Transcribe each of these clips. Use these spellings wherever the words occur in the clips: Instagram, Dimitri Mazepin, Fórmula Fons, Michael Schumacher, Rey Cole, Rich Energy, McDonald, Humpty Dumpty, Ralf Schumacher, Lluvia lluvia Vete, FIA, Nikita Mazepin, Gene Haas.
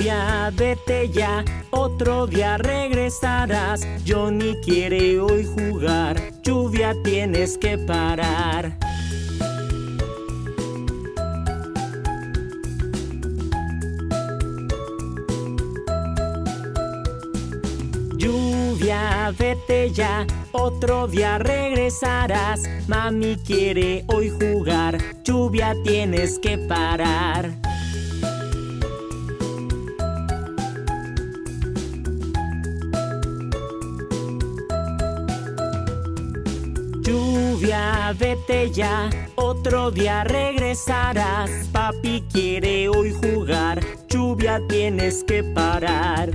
lluvia, vete ya, otro día regresarás. Johnny quiere hoy jugar, lluvia tienes que parar. Lluvia, vete ya, otro día regresarás. Mami quiere hoy jugar, lluvia tienes que parar. Lluvia, vete ya, otro día regresarás. Papi quiere hoy jugar, lluvia tienes que parar.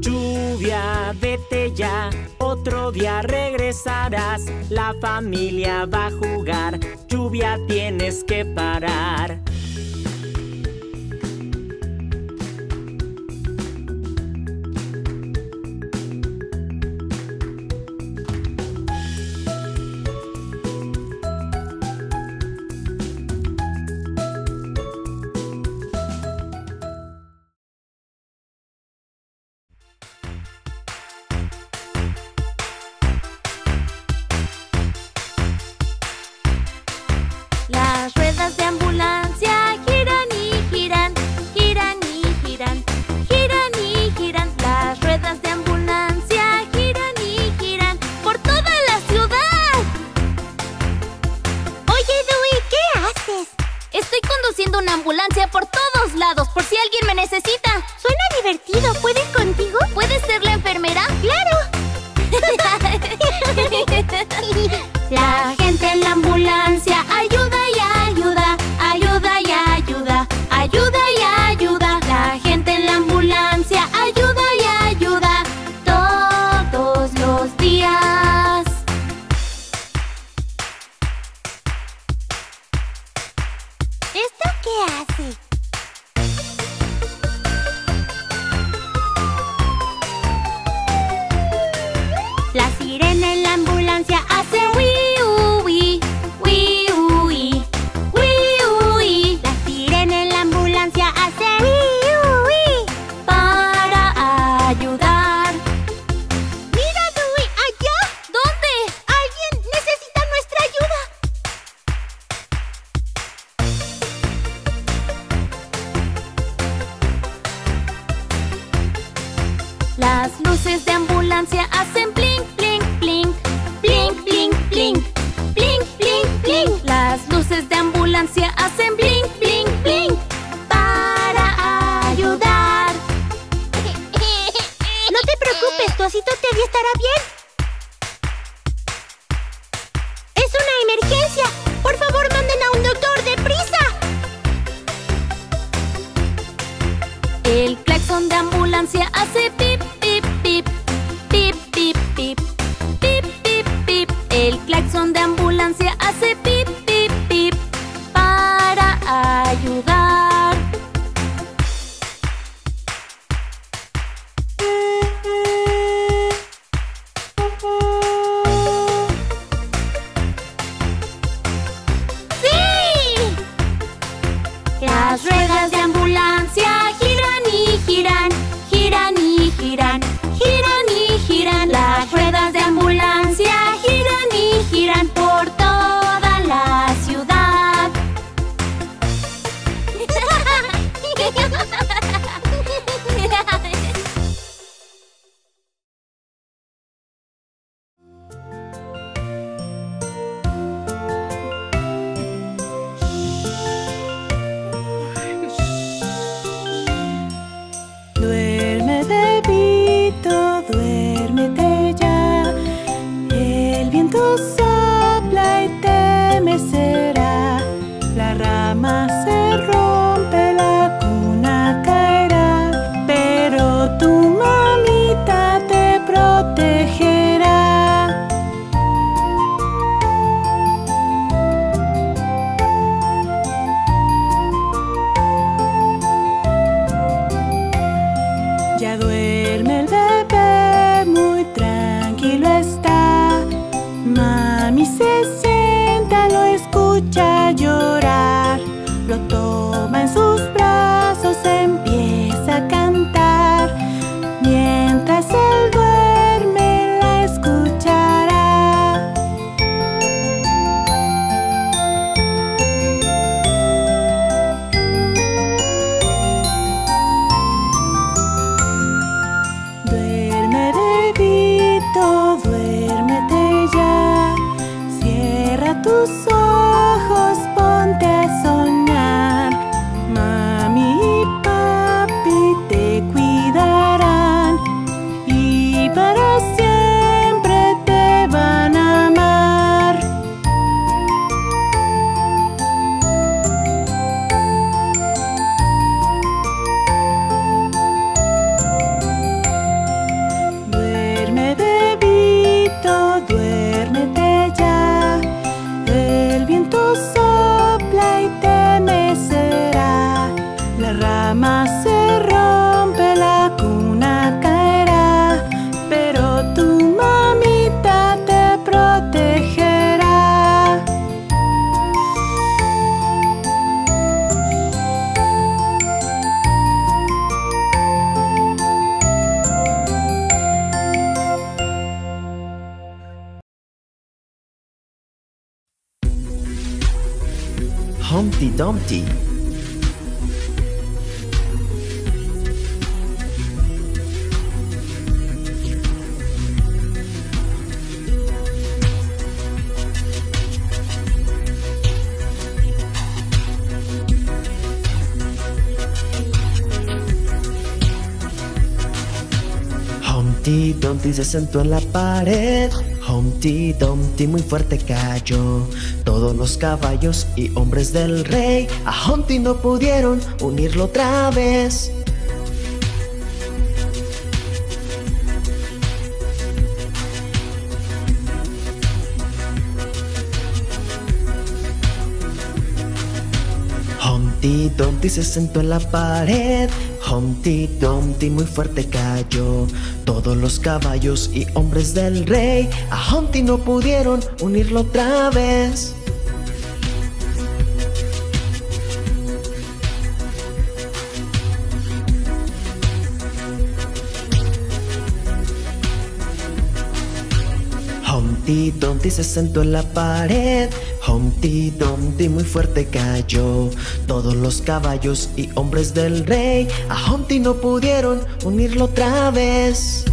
Lluvia, vete ya, otro día regresarás. La familia va a jugar, lluvia tienes que parar. Las ruedas de ambulancia giran y giran, giran y giran, giran y giran. Las ruedas de ambulancia giran y giran por toda la ciudad. Oye, Dewey, ¿qué haces? Estoy conduciendo una ambulancia por todos lados, por si alguien me necesita. Suena divertido. ¿Puedo ir contigo? ¿Puedes ser la enfermera? ¡Claro! La gente en la ambulancia ayuda y ayuda, ayuda y ayuda, ayuda y ayuda. La gente en la ambulancia ayuda y ayuda todos los días. ¿Esto qué hace? La sirena en la ambulancia hace wii-u-wii, wii-u-wii, wii-u-wii. La sirena en la ambulancia hace wii-u-wii para ayudar. ¡Mira, Dewey! ¡Allá! ¿Dónde? ¡Alguien necesita nuestra ayuda! Las luces de ambulancia hacen blink, blink, blink, blink, blink, blink, blink, blink, blink. Las luces de ambulancia hacen blink, blink, blink para ayudar. No te preocupes, tu osito Teddy estará bien. ¡Es una emergencia! ¡Por favor, manden a un doctor, deprisa! El claxon de ambulancia hace pip, pip, pip. Pip, pip, pip, pip, pip, pip. El claxon de ambulancia hace pip, pip, pip para ayudar. ¡Sí! Las ruedas de ambulancia giran y giran, giran y giran, giran y giran. Las ruedas de ambulancia giran y giran por toda la ciudad. Duérmete ya, el viento sopla y te mecerá. La rama se rompe, la cuna caerá, pero tu mamita te protegerá. Ya duerme el bebé, muy tranquilo está. Humpty Dumpty. Humpty Dumpty se sentó en la pared. Humpty Dumpty muy fuerte cayó. Todos los caballos y hombres del rey a Humpty no pudieron unirlo otra vez. Humpty Dumpty se sentó en la pared. Humpty Dumpty muy fuerte cayó. Todos los caballos y hombres del rey a Humpty no pudieron unirlo otra vez. Humpty Dumpty se sentó en la pared. Humpty Dumpty muy fuerte cayó. Todos los caballos y hombres del rey a Humpty no pudieron unirlo otra vez.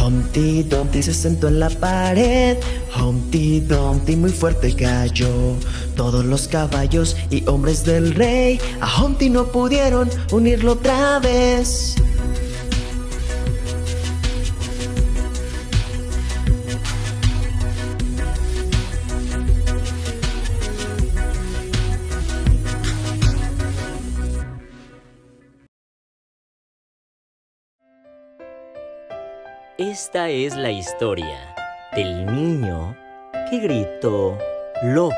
Humpty Dumpty se sentó en la pared. Humpty Dumpty muy fuerte cayó. Todos los caballos y hombres del rey a Humpty no pudieron unirlo otra vez. Esta es la historia del niño que gritó lobo.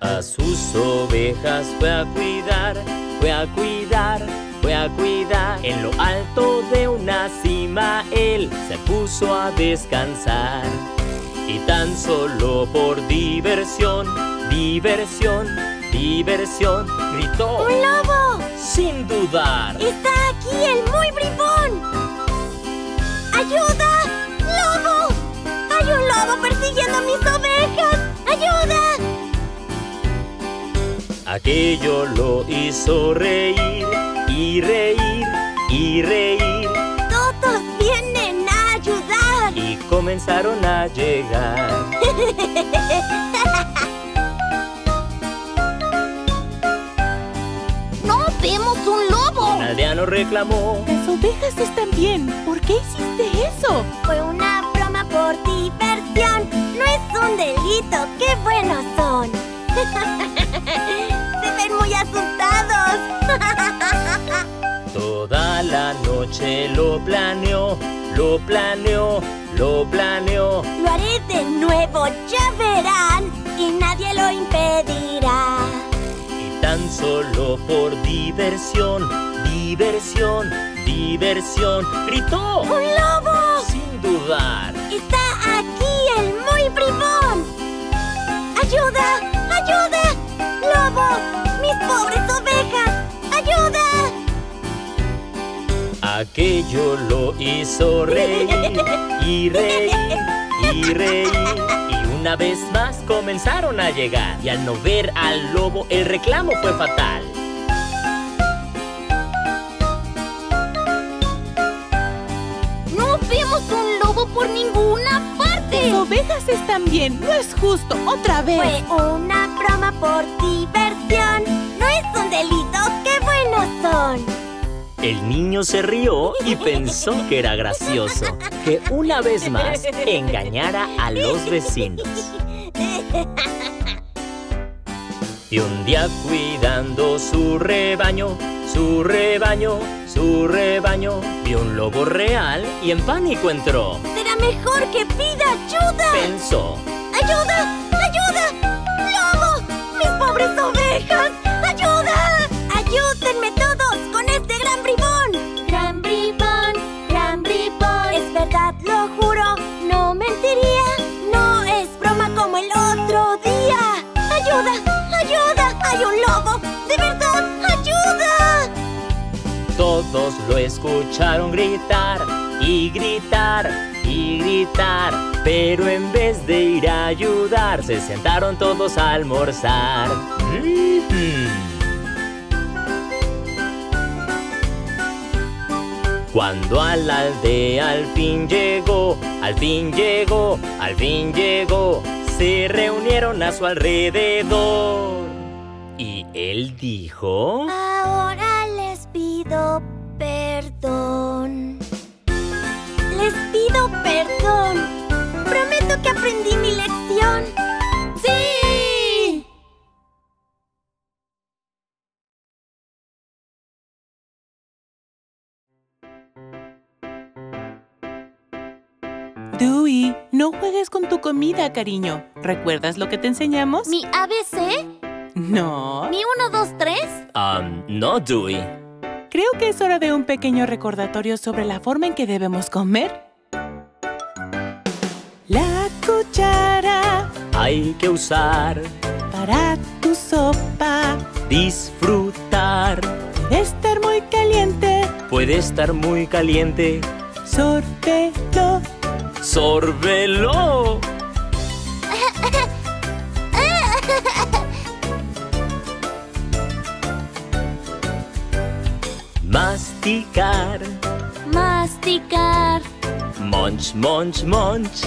A sus ovejas fue a cuidar, fue a cuidar, fue a cuidar. En lo alto de una cima él se puso a descansar. Y tan solo por diversión, diversión, diversión, gritó: ¡Un lobo! Sin dudar. ¡Está aquí el muy bribón! ¡Ayuda! ¡Lobo! ¡Hay un lobo persiguiendo a mis ovejas! ¡Ayuda! Aquello lo hizo reír, y reír, y reír. ¡Todos vienen a ayudar! Y comenzaron a llegar. ¡Vemos un lobo! Un aldeano reclamó: las ovejas están bien, ¿por qué hiciste eso? Fue una broma por diversión, no es un delito, ¡qué buenos son! ¡Se ven muy asustados! Toda la noche lo planeó, lo planeó, lo planeó. Lo haré de nuevo, ya verán, y nadie lo impedirá. tan solo por diversión, diversión, diversión. ¡Gritó! ¡Un lobo! Sin dudar. ¡Está aquí el muy bribón! ¡Ayuda! ¡Ayuda! ¡Lobo! ¡Mis pobres ovejas! ¡Ayuda! Aquello lo hizo reír, y reír, y reír. Y una vez más comenzaron a llegar. Y al no ver al lobo, el reclamo fue fatal. ¡No vemos un lobo por ninguna parte! ¡Las ovejas están bien! ¡No es justo! ¡Otra vez! Fue una broma por diversión. No es un delito. ¡Qué buenos son! El niño se rió y pensó que era gracioso que una vez más engañara a los vecinos. Y un día cuidando su rebaño, su rebaño, su rebaño, vio un lobo real y en pánico entró. ¡Será mejor que pida ayuda!, pensó. ¡Ayuda! ¡Ayuda! ¡Lobo! ¡Mis pobres ovejas! ¡Ayuda! ¡Ayúdenme todos con este gran bribón! Gran bribón, gran bribón. Es verdad, lo juro, no mentiría. No es broma como el otro día. ¡Ayuda! ¡Ayuda! ¡Hay un lobo! ¡De verdad! ¡Ayuda! Todos lo escucharon gritar y gritar y gritar. Pero en vez de ir a ayudar, se sentaron todos a almorzar. Cuando a la aldea al fin llegó, al fin llegó, al fin llegó, se reunieron a su alrededor. Y él dijo: ahora les pido perdón. Les pido perdón. Prometo que aprendí mi lección. ¡Sí! Dewey, no juegues con tu comida, cariño. ¿Recuerdas lo que te enseñamos? ¿Mi ABC? No. ¿Mi 1, 2, 3? No, Dewey. Creo que es hora de un pequeño recordatorio sobre la forma en que debemos comer. La cuchara hay que usar para tu sopa. Disfrutar. Puede estar muy caliente. Puede estar muy caliente. Sorbelo. ¡Sórbelo! Masticar. Masticar. Munch, munch, munch.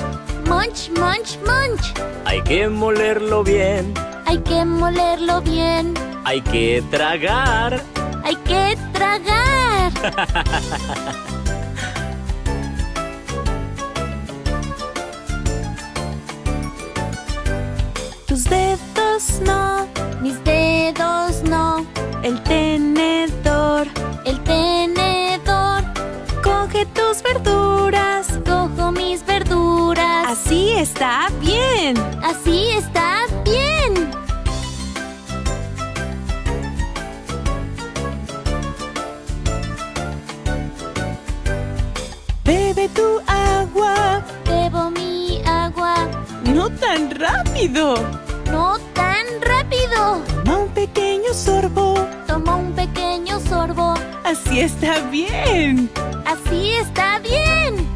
Munch, munch, munch. Hay que molerlo bien. Hay que molerlo bien. Hay que tragar. Hay que tragar. Tus dedos no, mis dedos no. El tenedor, el tenedor. Coge tus verduras, cojo mis verduras. Así está bien, así está bien. Bebe tu agua. Bebo mi agua. No tan rápido. No tan rápido. Toma un pequeño sorbo. Toma un pequeño sorbo. Así está bien. Así está bien.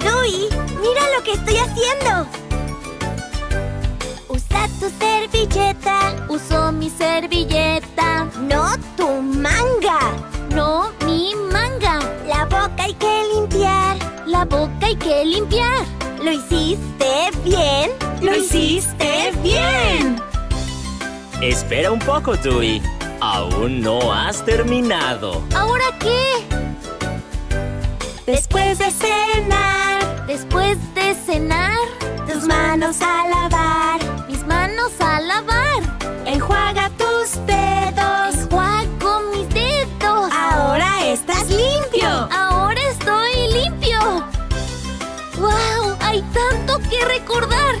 Dewey, mira lo que estoy haciendo. Usa tu servilleta. Uso mi servilleta. No tu manga. No mi manga. La boca hay que limpiar. La boca hay que limpiar. ¡Lo hiciste bien! ¡Lo hiciste bien! Espera un poco, Dewey. Aún no has terminado. ¿Ahora qué? Después de cenar. Después de cenar. Tus manos a lavar. Mis manos a lavar. Enjuaga tus dedos. Enjuago mis dedos. ¡Ahora estás limpio! ¡Ahora estoy limpio! ¡Wow! ¡Hay tanto que recordar!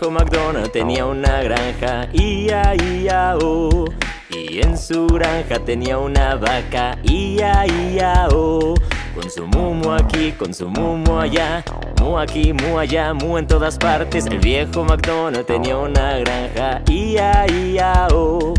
viejo McDonald tenía una granja, ia, ia, oh. Y en su granja tenía una vaca, ia, ia, oh. Con su mu, mu aquí, con su mu, mu allá, mu aquí, mu allá, mu en todas partes. El viejo McDonald tenía una granja, ia, ia, oh.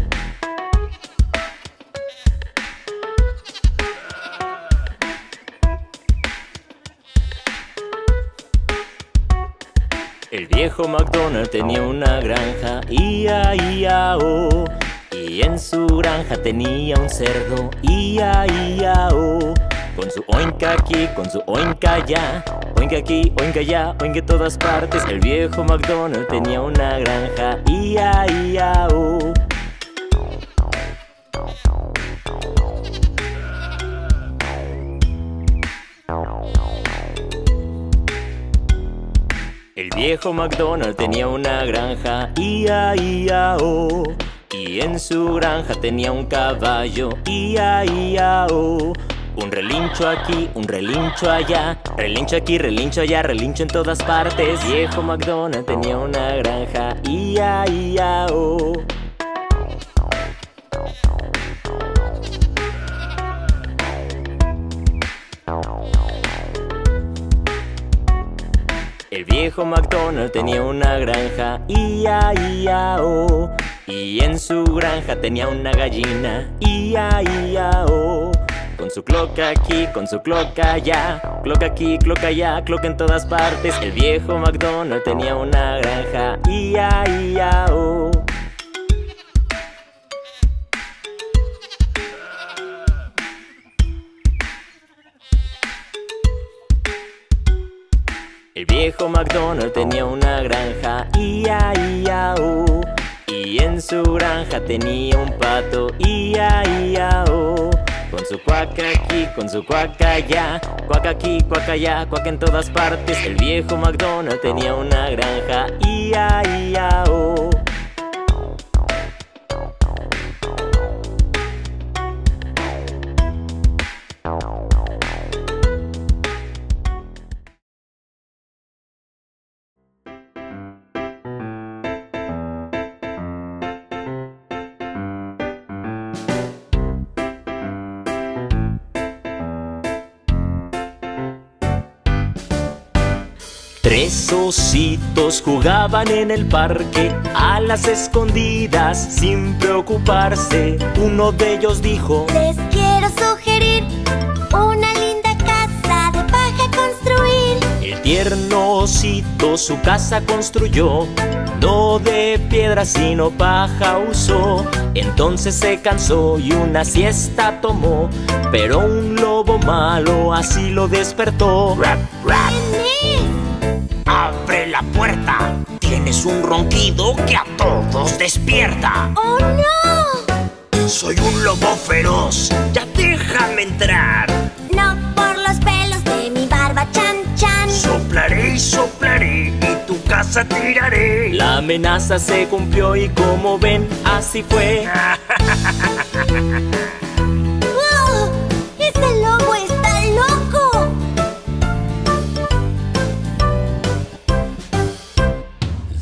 El viejo McDonald tenía una granja, ia, ia, oh. Y en su granja tenía un cerdo, ia, ia, oh. Con su oinka aquí, con su oinka allá, oinka aquí, oinka allá, oinka en todas partes. El viejo McDonald tenía una granja, ia, ia, oh. El viejo McDonald tenía una granja, ia, ia, oh. Y en su granja tenía un caballo, ia, ia, oh. Un relincho aquí, un relincho allá, relincho aquí, relincho allá, relincho en todas partes. El viejo McDonald tenía una granja, ia, ia, oh. El viejo McDonald tenía una granja, ia, ia, oh. Y en su granja tenía una gallina, ia, ia, oh. Con su cloca aquí, con su cloca allá, cloca aquí, cloca allá, cloca en todas partes. El viejo McDonald tenía una granja, ia, ia, oh. El viejo McDonald tenía una granja, ia, ia, oh. Y en su granja tenía un pato, ia, ia, oh. Con su cuaca aquí, con su cuaca allá, cuaca aquí, cuaca allá, cuaca en todas partes. El viejo McDonald tenía una granja, ia, ia, oh. Tres ositos jugaban en el parque, a las escondidas sin preocuparse. Uno de ellos dijo: les quiero sugerir una linda casa de paja construir. El tierno osito su casa construyó, no de piedra sino paja usó. Entonces se cansó y una siesta tomó, pero un lobo malo así lo despertó. ¡Rap, rap! ¡Abre la puerta! Tienes un ronquido que a todos despierta. ¡Oh, no! Soy un lobo feroz, ya déjame entrar. No por los pelos de mi barba, chan, chan. Soplaré y soplaré y tu casa tiraré. La amenaza se cumplió y como ven, así fue. ¡Wow! ¡Este lobo está loco!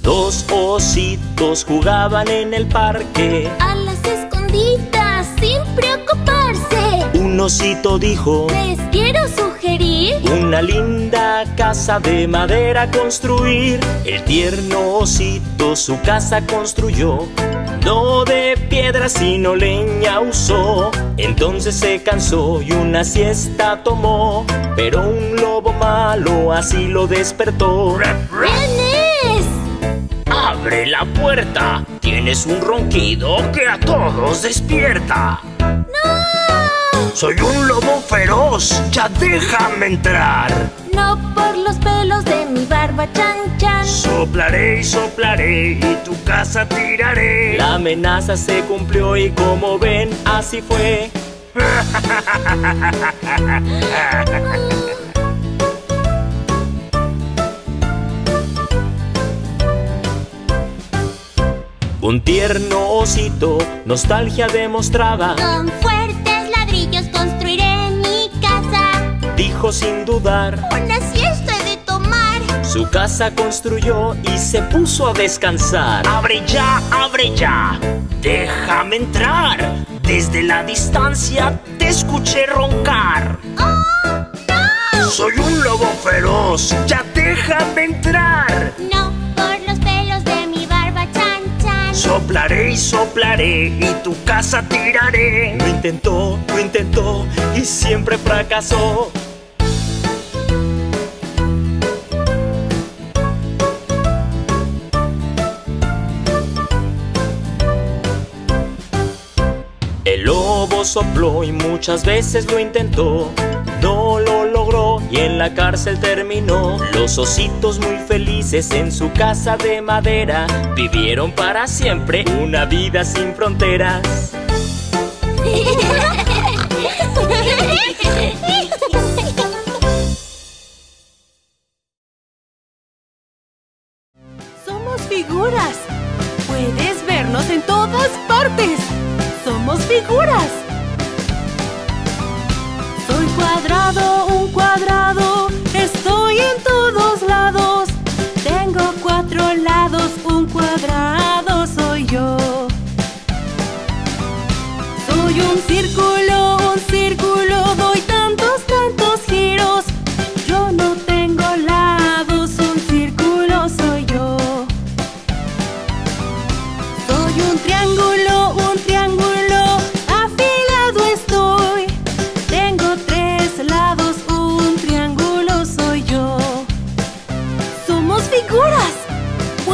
Dos ositos jugaban en el parque, a las escondidas sin preocuparse. Un osito dijo: les quiero sugerir una linda casa de madera construir. El tierno osito su casa construyó, no de piedra sino leña usó. Entonces se cansó y una siesta tomó, pero un lobo malo así lo despertó. ¡Abre la puerta! Tienes un ronquido que a todos despierta. ¡No! Soy un lobo feroz, ya déjame entrar. No por los pelos de mi barba, chan, chan. Soplaré y soplaré y tu casa tiraré. La amenaza se cumplió y como ven, así fue. Un tierno osito nostalgia demostraba: con fuertes ladrillos construiré mi casa. Dijo sin dudar: una siesta he de tomar. Su casa construyó y se puso a descansar. Abre ya, déjame entrar. Desde la distancia te escuché roncar. ¡Oh, no! Soy un lobo feroz, ya déjame entrar. No, por los pelos de mi barba, chan, chan. Soplaré y soplaré y tu casa tiraré. Lo intentó y siempre fracasó. El lobo sopló y muchas veces lo intentó, no lo logró y en la cárcel terminó. Los ositos muy felices en su casa de madera vivieron para siempre una vida sin fronteras. Somos figuras, puedes vernos en todas partes. ¡Somos figuras! Soy cuadrado, un cuadrado, estoy en todos lados. Tengo cuatro lados, un cuadrado soy yo. Soy un círculo, doy tantos, tantos giros. Yo no tengo lados, un círculo soy yo. Soy un triángulo, un triángulo.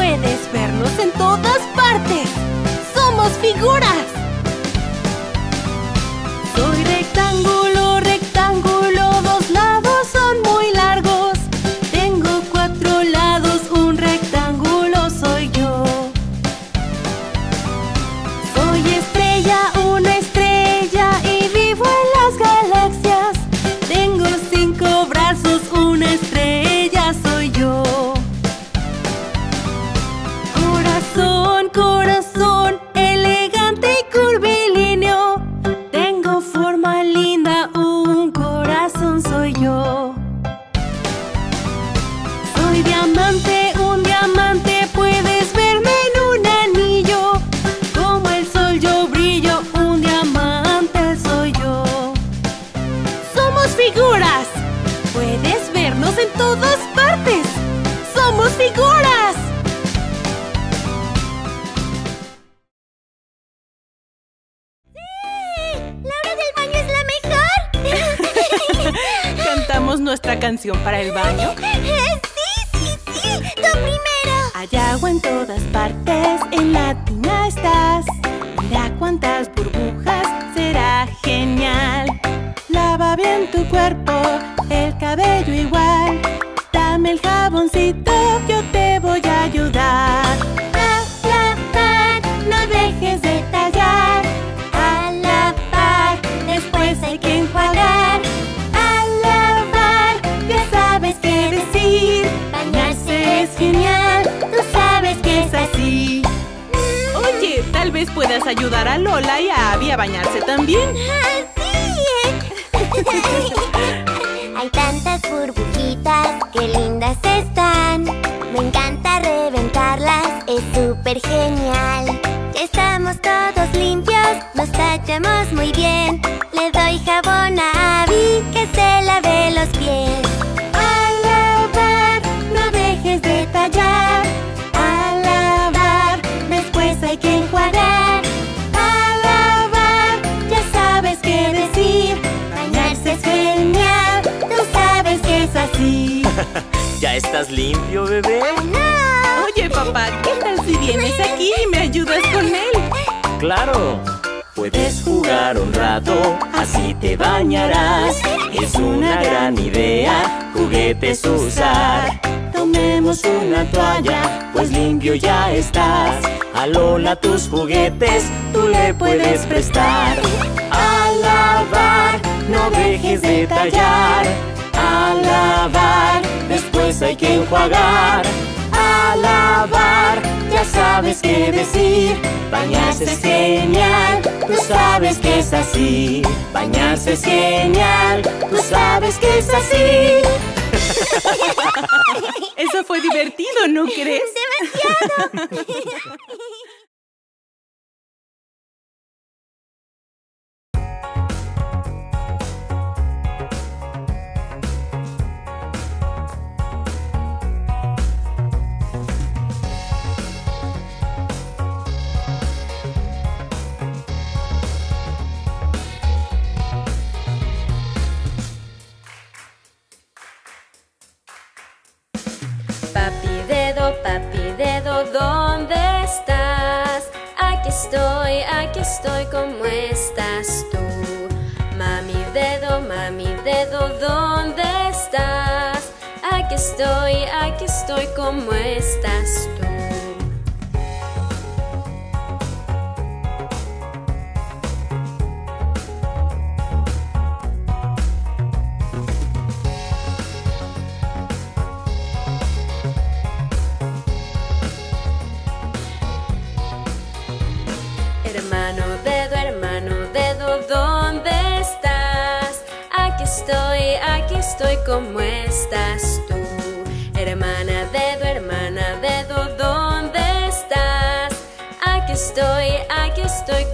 Puedes vernos en todas partes. ¡Somos figuras! Soy rectángulo, rectángulo, dos lados son muy largos. Tengo cuatro lados, un rectángulo soy yo. Soy estrella, una estrella y vivo en las galaxias. Tengo cinco brazos, una estrella soy yo. Corazón, corazón, elegante y curvilíneo. Tengo forma linda, un corazón soy yo. Soy diamante, un diamante, puedes verme en un anillo. Como el sol yo brillo, un diamante soy yo. ¡Somos figuras! Puedes vernos en todas partes. ¡Somos figuras! ¿Nuestra canción para el baño? ¡Sí, sí, sí! ¡Tú primero! Hay agua en todas partes, en la tina estás. Mira cuántas burbujas, será genial. Lava bien tu cuerpo, el cabello igual. Dame el jaboncito, yo te voy a ayudar. A lavar, no dejes de tallar. A lavar, después hay que enjuagar. Bañarse es genial, tú sabes que es así. Oye, tal vez puedas ayudar a Lola y a Abby a bañarse también. ¡Así es! Hay tantas burbujitas, qué lindas están. Me encanta reventarlas, es súper genial. Ya estamos todos limpios, nos tallamos muy bien. Le doy jabón a Abby, que se lave los pies. Detallar, a lavar, después hay que enjuagar. A lavar, ya sabes qué decir. Bañarse es genial, tú sabes que es así. ¿Ya estás limpio, bebé? Oh, no. Oye, papá, ¿qué tal si vienes aquí y me ayudas con él? ¡Claro! Puedes jugar un rato, así te bañarás. Es una gran idea, juguetes usar. Tomemos una toalla, pues limpio ya estás. A Lola tus juguetes, tú le puedes prestar. A lavar, no dejes de tallar. A lavar, después hay que enjuagar. A lavar, ya sabes qué decir. Bañarse es genial, tú sabes que es así. Bañarse es genial, tú sabes que es así. Eso fue divertido, ¿no crees? ¡Demasiado! Papi dedo, ¿dónde estás? Aquí estoy, ¿cómo estás tú? Mami dedo, ¿dónde estás? Aquí estoy, ¿cómo estás tú? ¿Cómo estás tú? Hermana dedo, ¿dónde estás? Aquí estoy,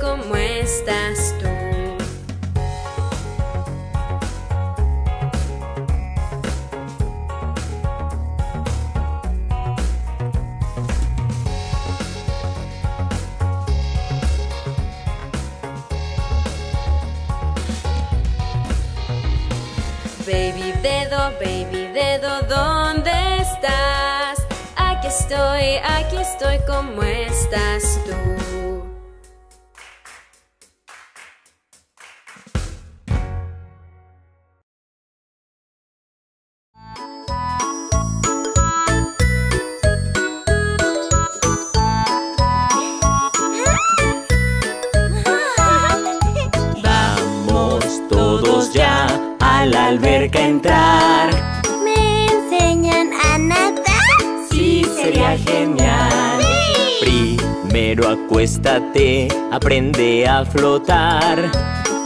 ¿cómo estás tú? Baby dedo, ¿dónde estás? Aquí estoy, ¿cómo estás tú? Vamos todos ya a la alberca a entrar. Sería genial. ¡Sí! Primero acuéstate, aprende a flotar.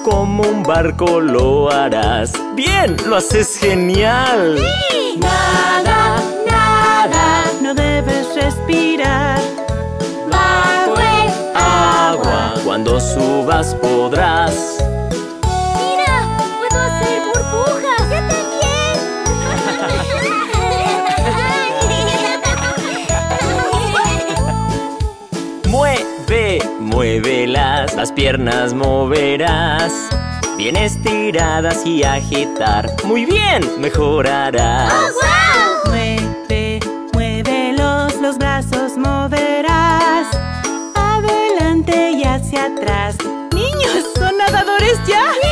Como un barco lo harás. ¡Bien! ¡Lo haces genial! ¡Sí! Nada, nada, no debes respirar. Bajo el agua, cuando subas podrás. ¡Mira! ¡Puedo hacer burbujas! ¡Yo también! Muévelas, las piernas moverás. Bien estiradas y agitar. ¡Muy bien! Mejorarás. ¡Oh, wow! Muévelos, los brazos moverás. Adelante y hacia atrás. ¡Niños! ¿Son nadadores ya? ¡Sí!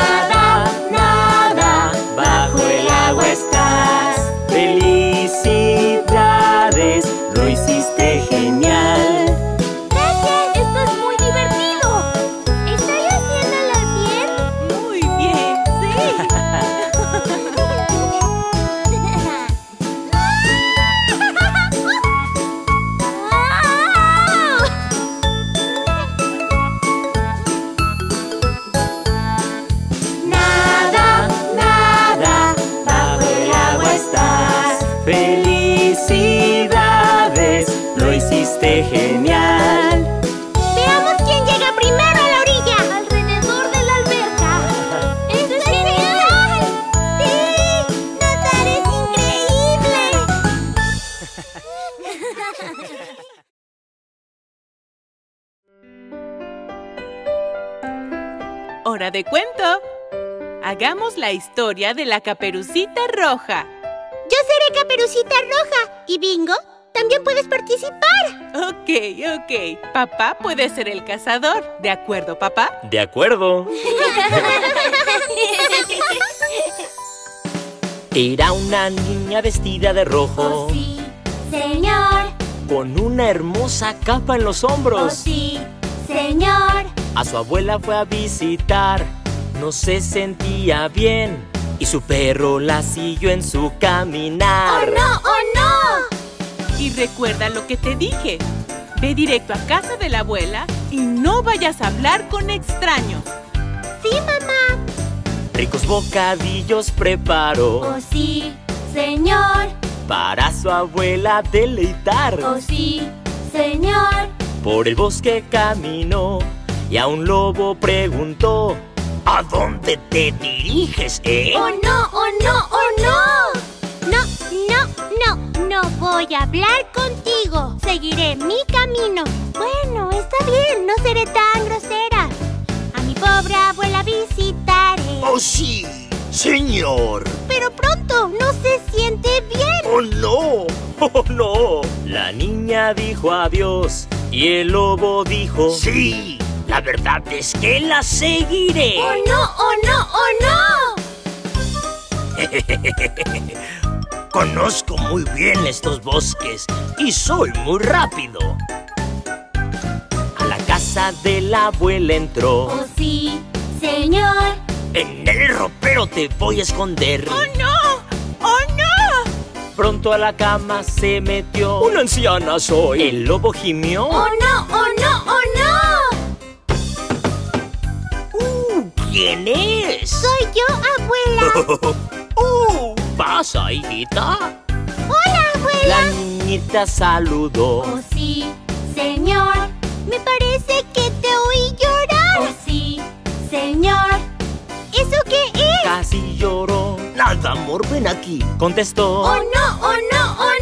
Nada, nada, bajo el agua estás. ¡Felicidades! Lo hiciste genial. ¡Genial! ¡Veamos quién llega primero a la orilla! ¡Alrededor de la alberca! ¡Esto es genial! ¡Sí! ¡Nadar es increíble! ¡Hora de cuento! Hagamos la historia de la Caperucita Roja. ¡Yo seré Caperucita Roja! ¿Y Bingo? ¡También puedes participar! Ok. Papá puede ser el cazador. ¿De acuerdo, papá? De acuerdo. Era una niña vestida de rojo. Oh, sí, señor. Con una hermosa capa en los hombros. Oh, sí, señor. A su abuela fue a visitar. No se sentía bien. Y su perro la siguió en su caminar. ¡Oh, no! ¡Oh, no! Y recuerda lo que te dije. Ve directo a casa de la abuela y no vayas a hablar con extraños. ¡Sí, mamá! Ricos bocadillos preparo. ¡Oh, sí, señor. Para su abuela deleitar. Oh, sí, señor. Por el bosque caminó y a un lobo preguntó: ¿a dónde te diriges, eh? ¡Oh, no, oh, no, oh, no! No, no, no, no voy a hablar contigo. Seguiré mi camino. Bueno, está bien, no seré tan grosera. A mi pobre abuela visitaré. ¡Oh, sí, señor! Pero pronto, no se siente bien. ¡Oh, no! ¡Oh, no! La niña dijo adiós y el lobo dijo: ¡sí! La verdad es que la seguiré. ¡Oh, no! ¡Oh, no! ¡Oh, no! Conozco muy bien estos bosques y soy muy rápido. A la casa de la abuela entró. ¡Oh, sí, señor! En el ropero te voy a esconder. ¡Oh, no! ¡Oh, no! Pronto a la cama se metió. ¡Una anciana soy! El lobo gimió. ¡Oh, no! ¡Oh, no! ¡Oh, no! ¿Quién es? Soy yo, abuela. Pasa, hijita. Hola, abuela. La niñita saludó. Oh, sí, señor. Me parece que te oí llorar. Oh, sí, señor. ¿Eso qué es? Casi lloró. Nada, amor, ven aquí, contestó. Oh, no, oh, no, oh,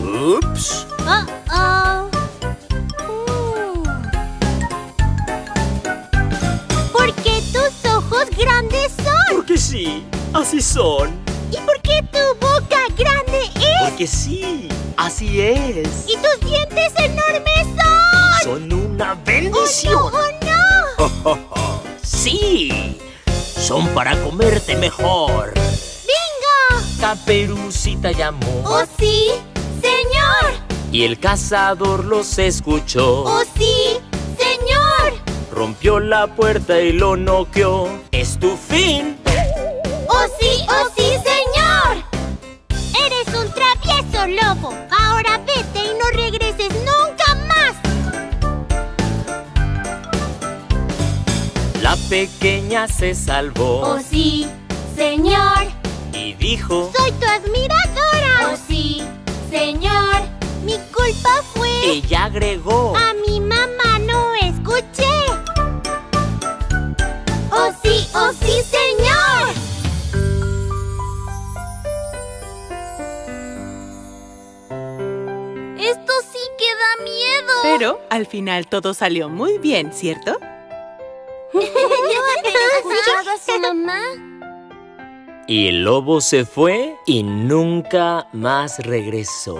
no. Ups. Oh, oh. ¡Grandes son! Porque sí, así son. ¿Y por qué tu boca grande es? Porque sí, así es. ¿Y tus dientes enormes son? Son una bendición. ¡Oh, no! Oh, no. Oh, oh, oh. Sí, son para comerte mejor. ¡Bingo! Caperucita llamó. ¡Oh, sí, señor! Y el cazador los escuchó. ¡Oh, sí, señor! Rompió la puerta y lo noqueó. ¡Es tu fin! ¡Oh, sí, señor! ¡Eres un travieso, lobo! ¡Ahora vete y no regreses nunca más! La pequeña se salvó. ¡Oh, sí, señor! Y dijo: ¡soy tu admiradora! ¡Oh, sí, señor! Mi culpa fue... Ella agregó: a mi mamá no escuché. ¡Oh, sí, señor! ¡Esto sí que da miedo! Pero al final todo salió muy bien, ¿cierto? Yo apenas escuchaba a su mamá. Y el lobo se fue y nunca más regresó.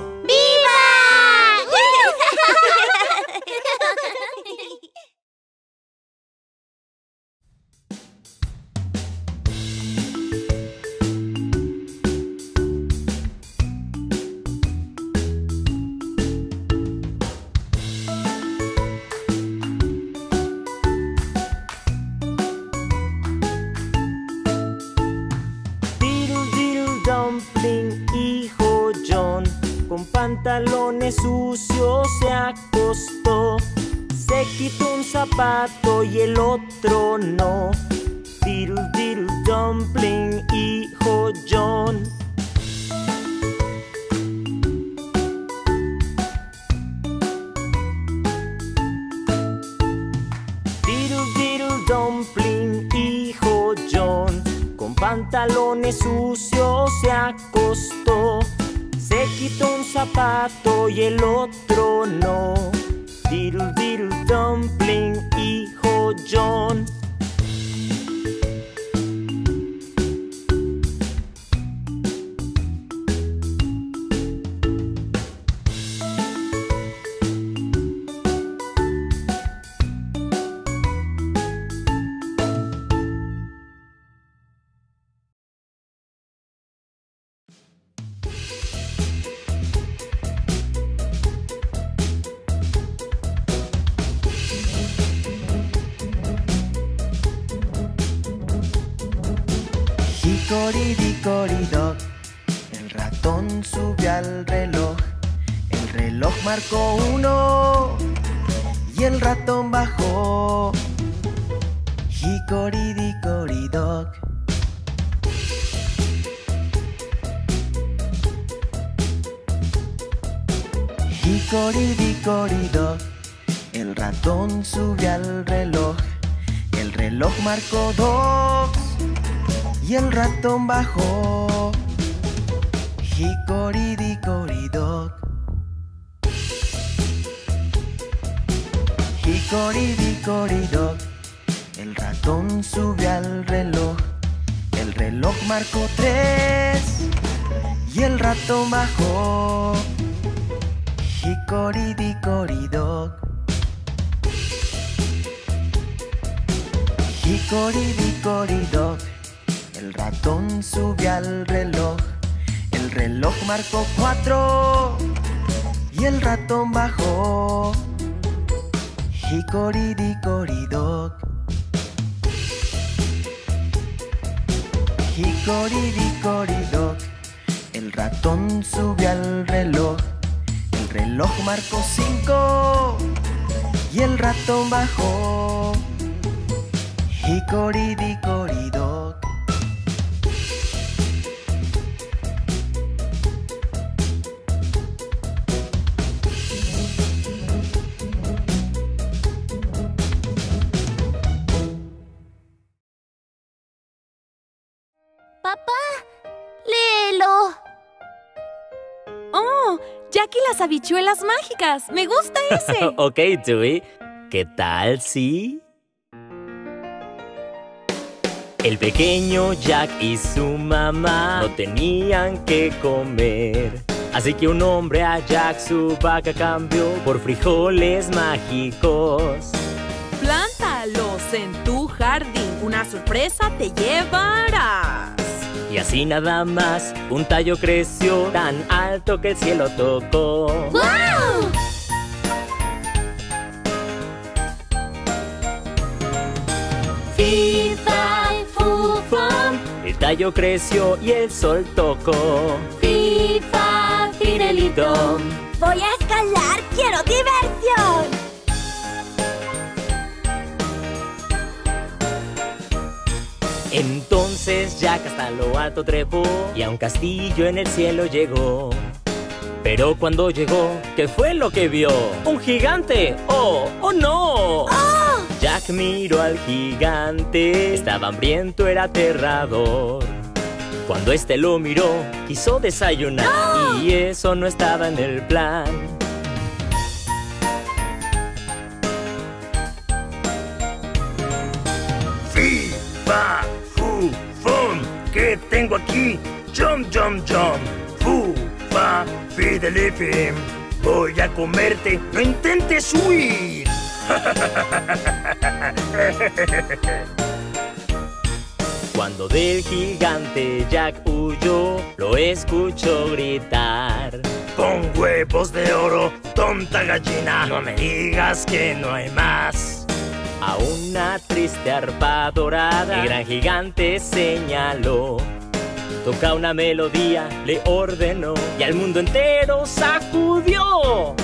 Pantalones sucios se acostó, se quitó un zapato y el otro no. Diddle diddle dumpling, hijo John. Diddle diddle dumpling, hijo John, con pantalones sucios se acostó. Se quitó un zapato y el otro no. Diddle diddle dumpling, hijo John. Hicoridicoridoc, el ratón subió al reloj. El reloj marcó 1 y el ratón bajó. Hicoridicoridoc. Cocoridicoridoc. El ratón sube al reloj. El reloj marcó 2 y el ratón bajó. Hicoridicoridoc. Hicoridicoridoc. El ratón sube al reloj. El reloj marcó 3 y el ratón bajó. Hicoridicoridoc. Hicoridicoridoc. El ratón sube al reloj. El reloj marcó 4 y el ratón bajó. Hicoridicoridoc. Hicoridicoridoc. El ratón sube al reloj. El reloj marcó 5 y el ratón bajó. Hicoridicoridoc. Jackie, las habichuelas mágicas. ¡Me gusta ese! Ok, Chewie. ¿Qué tal si...? El pequeño Jack y su mamá no tenían que comer. Así que un hombre a Jack su vaca cambió por frijoles mágicos. Plántalos en tu jardín. Una sorpresa te llevarás. Y así nada más, un tallo creció tan alto que el cielo tocó. ¡Wow! Fi, fa, fu, fum. El tallo creció y el sol tocó. Fi, fa, fidelidom. Voy a escalar, quiero diversión. Entonces Jack hasta lo alto trepó y a un castillo en el cielo llegó. Pero cuando llegó, ¿qué fue lo que vio? ¡Un gigante! ¡Oh! ¡Oh no! ¡Oh! Jack miró al gigante. Estaba hambriento, era aterrador. Cuando este lo miró, quiso desayunar. ¡Oh! Y eso no estaba en el plan. ¡Sí! ¡Va! Fu, fum, ¿qué tengo aquí? Jom, jom, jom. Fu, fa, fidelifim. Voy a comerte, no intentes huir. Cuando del gigante Jack huyó, lo escuchó gritar. Pon huevos de oro, tonta gallina. No me digas que no hay más. A una triste arpa dorada el gran gigante señaló. Toca una melodía, le ordenó, y al mundo entero sacudió.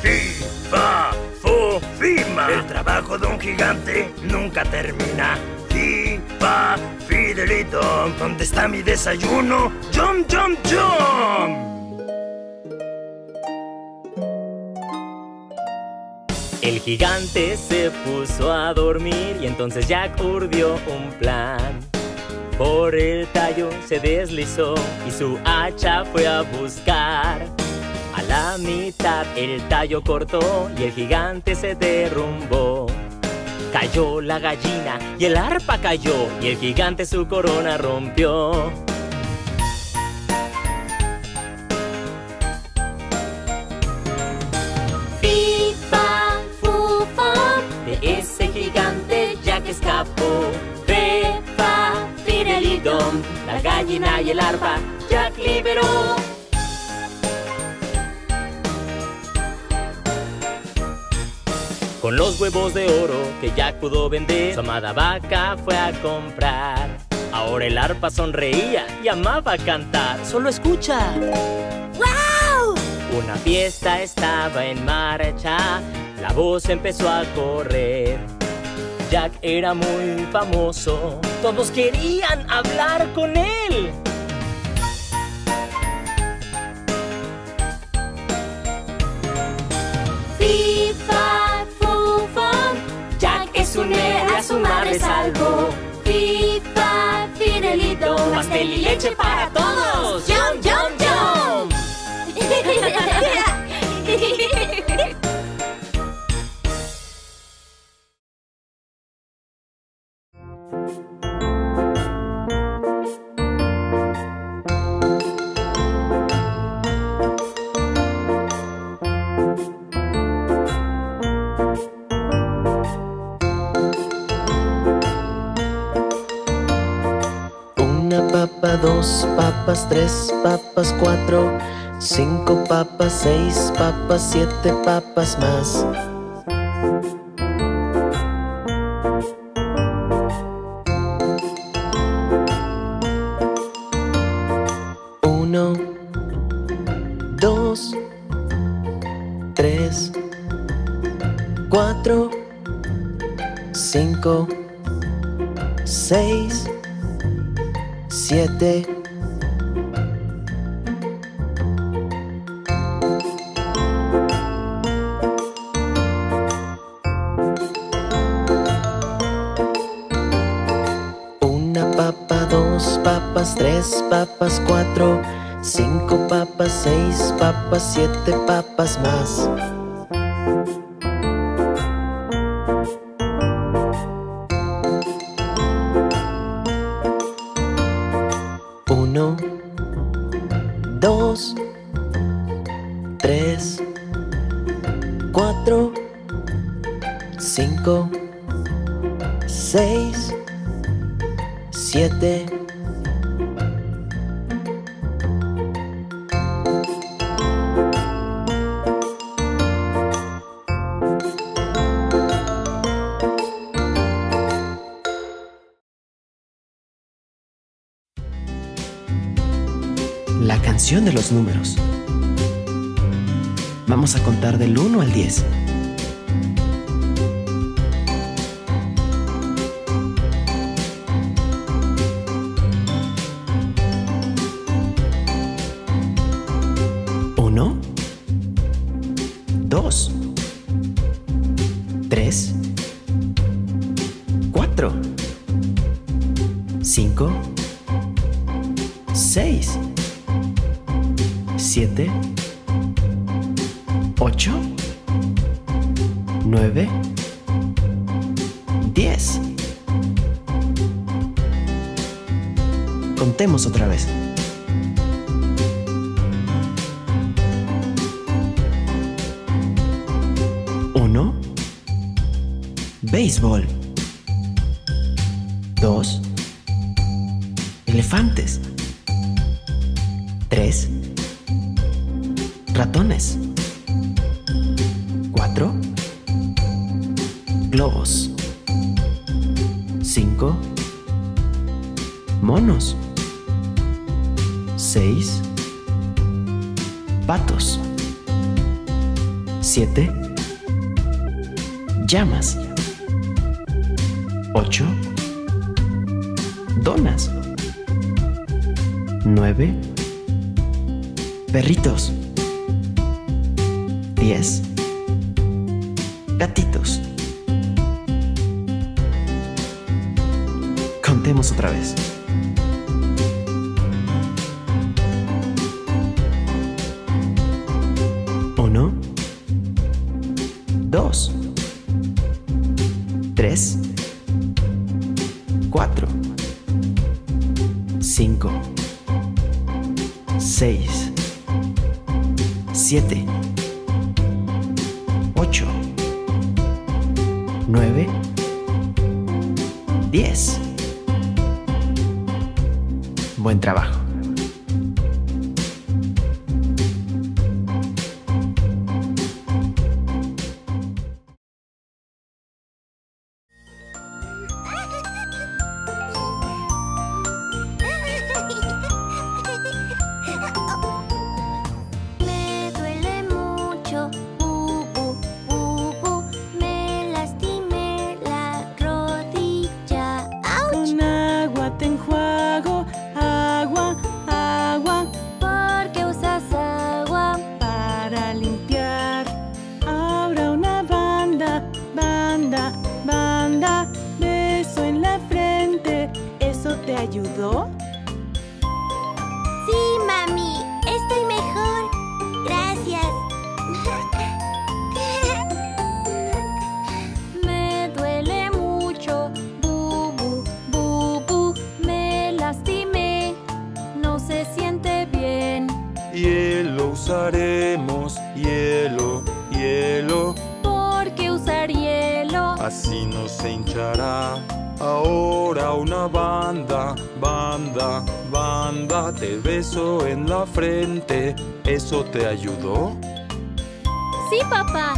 Fi, fa, fo, fima. El trabajo de un gigante nunca termina. Fi, fa, fidelito. ¿Dónde está mi desayuno? Jom, jom, jom. El gigante se puso a dormir y entonces Jack urdió un plan. Por el tallo se deslizó y su hacha fue a buscar. A la mitad el tallo cortó y el gigante se derrumbó. Cayó la gallina y el arpa cayó y el gigante su corona rompió. Escapó, fe, fa, fidelidom. La gallina y el arpa Jack liberó. Con los huevos de oro que Jack pudo vender, su amada vaca fue a comprar. Ahora el arpa sonreía y amaba cantar. Solo escucha. ¡Wow! Una fiesta estaba en marcha. La voz empezó a correr. Jack era muy famoso, todos querían hablar con él. Fifa, fufa, Jack es un héroe, a su madre salvo. Fifa, Fidelito, pastel y leche para todos. ¡Yum, yum, yum! Dos papas, tres papas, cuatro, cinco papas, seis papas, siete papas más. Uno, dos, tres, cuatro, cinco, seis, siete. Una papa, dos papas, tres papas, cuatro, cinco papas, seis papas, siete papas más. La canción de los números. Vamos a contar del 1 al 10. 8, 9, 10. Contemos otra vez. 1. Béisbol. 2. Elefantes. 3. Ratones. 4. Globos. 5. Monos. 6. Patos. 7. Llamas. 8. Donas. 9. Perritos. 10. Gatitos. Contemos otra vez. 1, 2, 3, 4, 5, 6, 7, 8, 9, 10. Buen trabajo. Me lastimé la rodilla. hielo usaremos, hielo, hielo. ¿Por qué usar hielo? Así no se hinchará. Ahora una banda, banda, banda. Te beso en la frente. ¿Eso te ayudó? Sí, papá.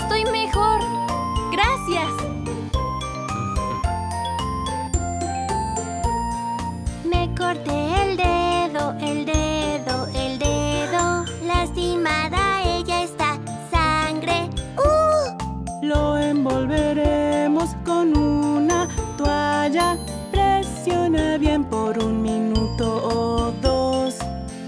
Estoy mejor. Gracias. Me corté el dedo, el dedo, el dedo. Lastimada ella está. Sangre. Lo envolveremos con una toalla. Presiona bien por un minuto o dos.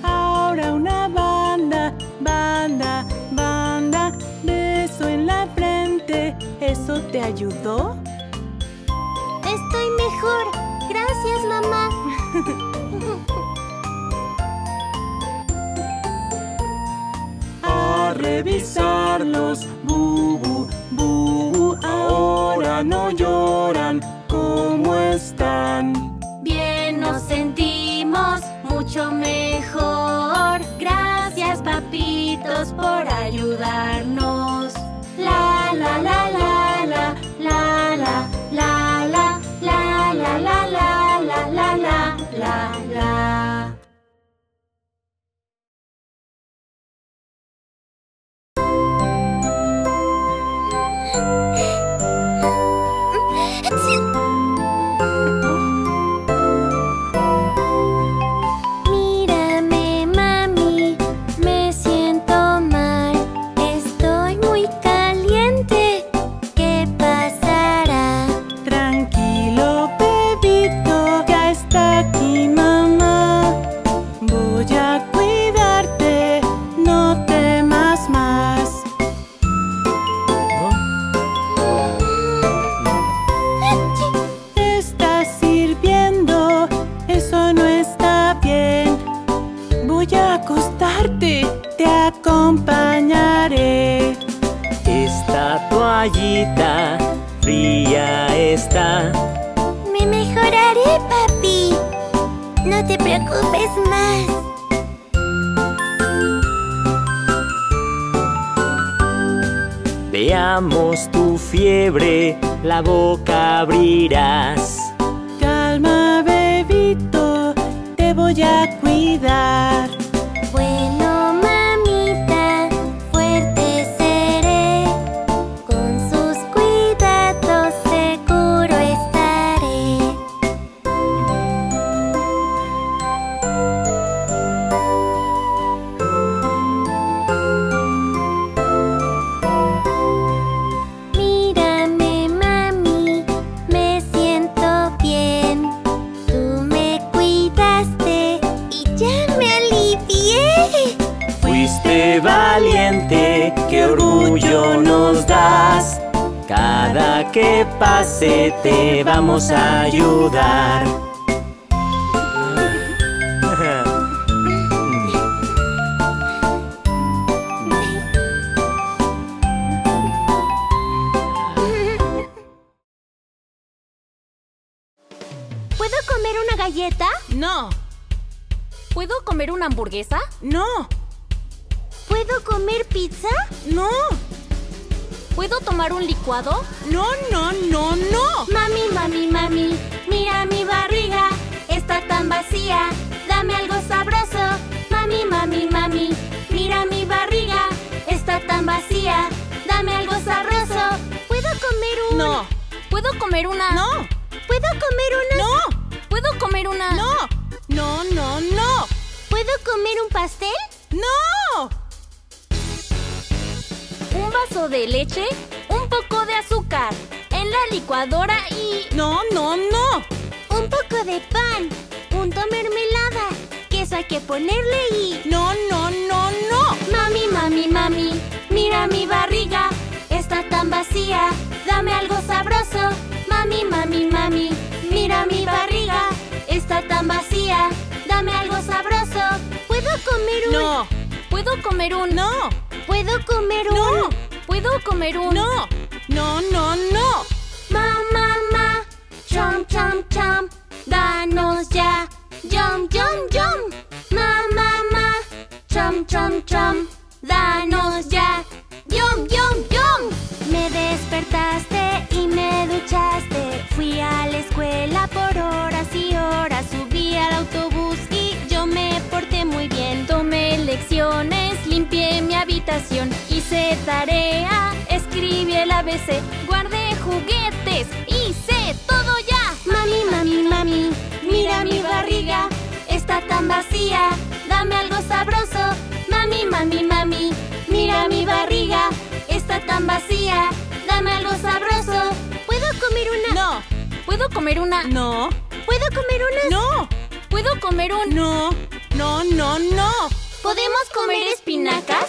Ahora una banda, banda, banda. Beso en la frente. ¿Eso te ayudó? Estoy mejor. Gracias, mamá. A revisarlos, bubu, bubu. Ahora no lloran. ¿Cómo están? Bien nos sentimos, mucho mejor. Gracias, papitos, por ayudarnos. La, la, la, la, la, la, la, la, la, la, la, la, la. La, la, la, la. Fría está. Me mejoraré, papi. No te preocupes más. Veamos tu fiebre, la boca abrirás. Calma, bebito, te voy a cuidar. Cada que pase te vamos a ayudar. ¿Puedo comer una galleta? No. ¿Puedo comer una hamburguesa? No. ¿Puedo comer pizza? No. ¿Puedo tomar un licuado? ¡No, no, no, no! Mami, mami, mami, mira mi barriga, está tan vacía, dame algo sabroso. Mami, mami, mami, mira mi barriga, está tan vacía, dame algo sabroso. ¿Puedo comer un...? No. ¿Puedo comer una...? No. ¿Puedo comer una...? No. ¿Puedo comer una...? No. No, no, no. ¿Puedo comer un pastel? ¡No! Un vaso de leche, un poco de azúcar, en la licuadora y... ¡No, no, no! Un poco de pan, punto mermelada, queso hay que ponerle y... ¡No, no, no, no! Mami, mami, mami, mira mi barriga, está tan vacía, dame algo sabroso. Mami, mami, mami, mira mi barriga, está tan vacía, dame algo sabroso. ¿Puedo comer un...? No. ¿Puedo comer un...? No. ¿Puedo comer un...? ¡No! ¿Puedo comer un...? ¡No! ¡No, no, no! ¡Ma, ma, ma! ¡Chom, chom, chom! ¡Danos ya! ¡Yum, yum, yum! ¡Ma, ma, ma! ¡Chom, lecciones, limpié mi habitación, hice tarea, escribí el ABC, guardé juguetes, hice todo ya. Mami, mami, mami, mira mi barriga, está tan vacía, dame algo sabroso. Mami, mami, mami, mira mi barriga, está tan vacía, dame algo sabroso. ¿Puedo comer una? No. ¿Puedo comer una? No. ¿Puedo comer una? No. ¿Puedo comer un? No. No, no, no. ¿Podemos comer espinacas?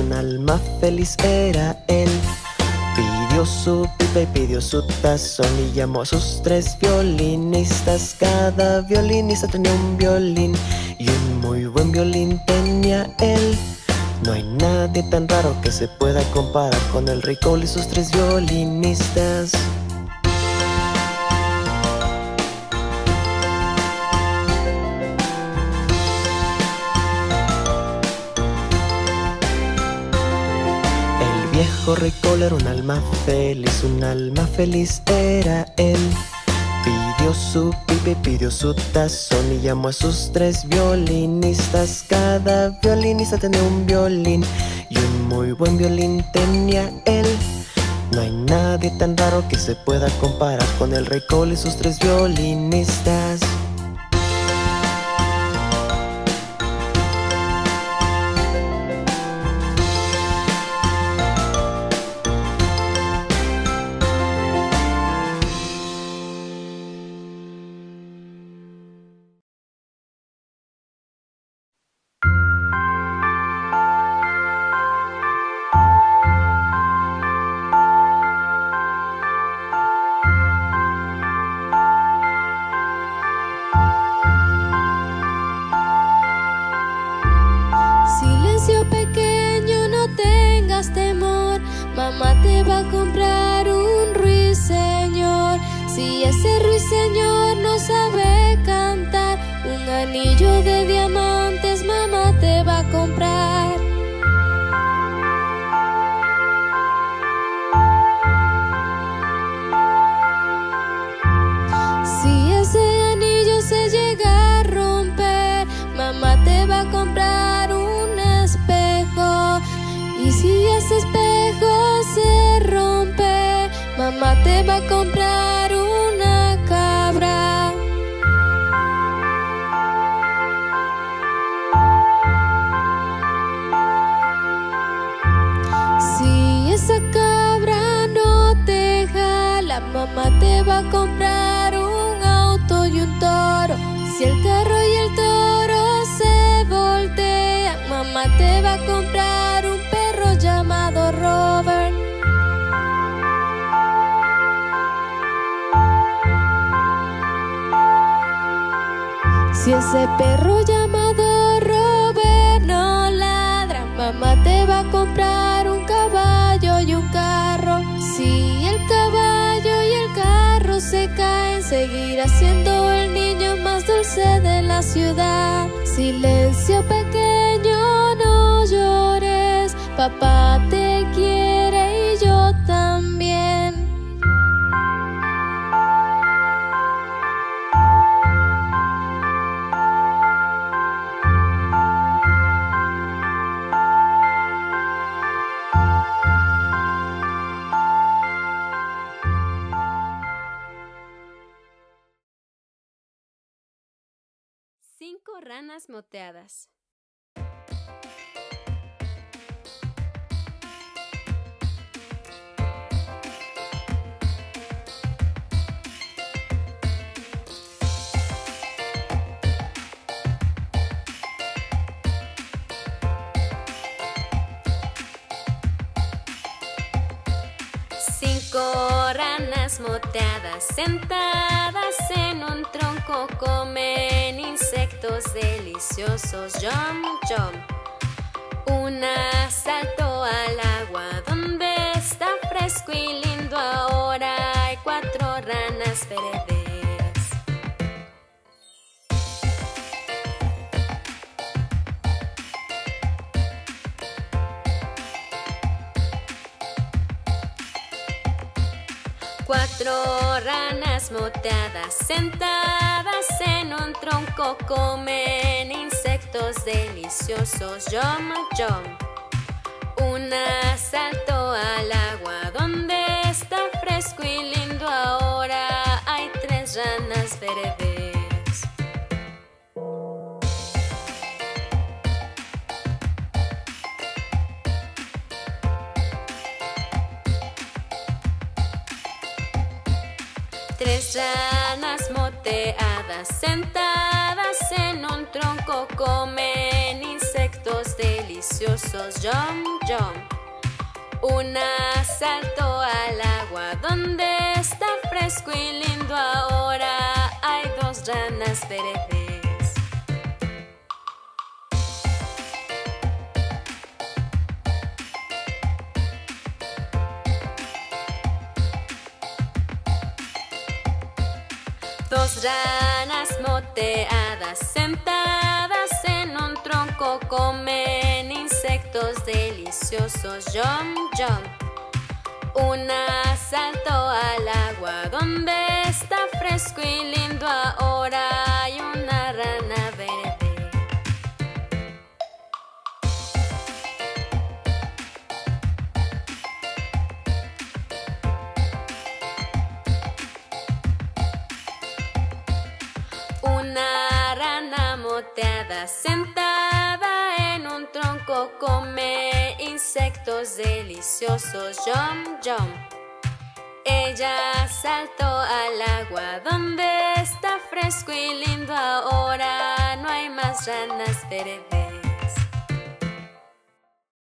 Un alma feliz era él. Pidió su pipa y pidió su tazón y llamó a sus 3 violinistas. Cada violinista tenía un violín y un muy buen violín tenía él. No hay nadie tan raro que se pueda comparar con el Rey Cole y sus 3 violinistas. El viejo Rey Cole era un alma feliz era él. Pidió su pipa y pidió su tazón y llamó a sus 3 violinistas. Cada violinista tenía un violín y un muy buen violín tenía él. No hay nadie tan raro que se pueda comparar con el Rey Cole y sus 3 violinistas. Mamá te va a comprar esa cabra no te jala, mamá te va a comprar un auto y un toro. Si el carro y el toro se voltean, mamá te va a comprar un perro llamado Robert. Si ese perro llamado Robert no ladra, mamá te va a comprar un caballo y un carro. Si el caballo y el carro se caen, seguirá siendo el niño más dulce de la ciudad. Silencio pequeño, no llores, papá te quiere y yo también. Cinco ranas moteadas. Cinco ranas moteadas sentadas en un tronco comen insectos deliciosos, yum yum. Una saltó al agua donde está fresco y lindo, ahora hay cuatro ranas verdes. Cuatro ranas moteadas sentadas en un tronco comen insectos deliciosos, yum yum. Una saltó al agua donde está fresco y lindo, ahora hay tres ranas verdes. Tres ranas moteadas sentadas en un tronco comen insectos deliciosos, yum yum. Una saltó al agua donde está fresco y lindo, ahora hay dos ranas verdes. Dos ranas moteadas sentadas en un tronco comen insectos deliciosos, yum yum. Una saltó al agua donde está fresco y lindo, ahora hay una rana verde. Una rana moteada sentada en un tronco come insectos deliciosos, yum yum. Ella saltó al agua donde está fresco y lindo, ahora no hay más ranas verdes.